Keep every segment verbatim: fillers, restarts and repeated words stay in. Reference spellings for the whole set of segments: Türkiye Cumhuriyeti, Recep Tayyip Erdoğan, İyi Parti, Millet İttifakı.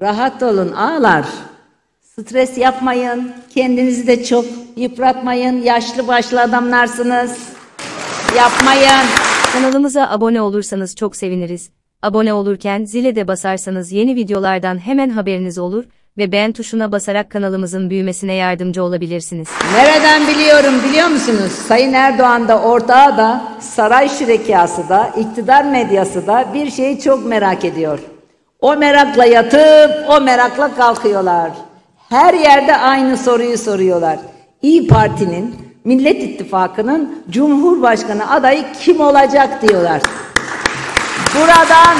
Rahat olun ağlar. Stres yapmayın. Kendinizi de çok yıpratmayın. Yaşlı başlı adamlarsınız. Yapmayın. Kanalımıza abone olursanız çok seviniriz. Abone olurken zile de basarsanız yeni videolardan hemen haberiniz olur ve beğen tuşuna basarak kanalımızın büyümesine yardımcı olabilirsiniz. Nereden biliyorum biliyor musunuz? Sayın Erdoğan da ortağı da, saray şürekası da, iktidar medyası da bir şeyi çok merak ediyor. O merakla yatıp o merakla kalkıyorlar. Her yerde aynı soruyu soruyorlar. İyi Parti'nin, Millet İttifakı'nın Cumhurbaşkanı adayı kim olacak diyorlar. Buradan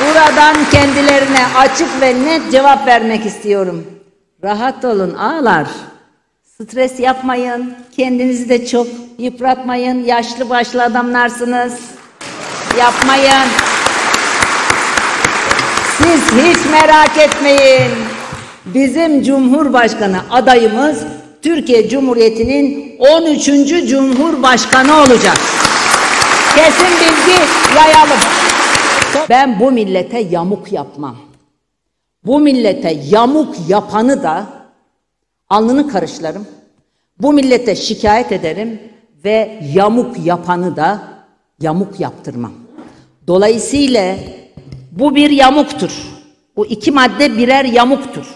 buradan kendilerine açık ve net cevap vermek istiyorum. Rahat olun ağalar. Stres yapmayın. Kendinizi de çok yıpratmayın. Yaşlı başlı adamlarsınız. Yapmayın. Siz hiç merak etmeyin. Bizim Cumhurbaşkanı adayımız Türkiye Cumhuriyeti'nin on üçüncü Cumhurbaşkanı olacak. Kesin bilgi yayalım. Ben bu millete yamuk yapmam. Bu millete yamuk yapanı da alnını karışlarım. Bu millete şikayet ederim ve yamuk yapanı da yamuk yaptırmam. Dolayısıyla bu bir yamuktur. Bu iki madde birer yamuktur.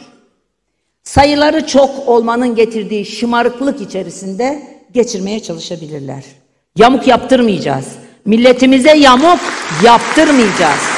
Sayıları çok olmanın getirdiği şımarıklık içerisinde geçirmeye çalışabilirler. Yamuk yaptırmayacağız. Milletimize yamuk yaptırmayacağız.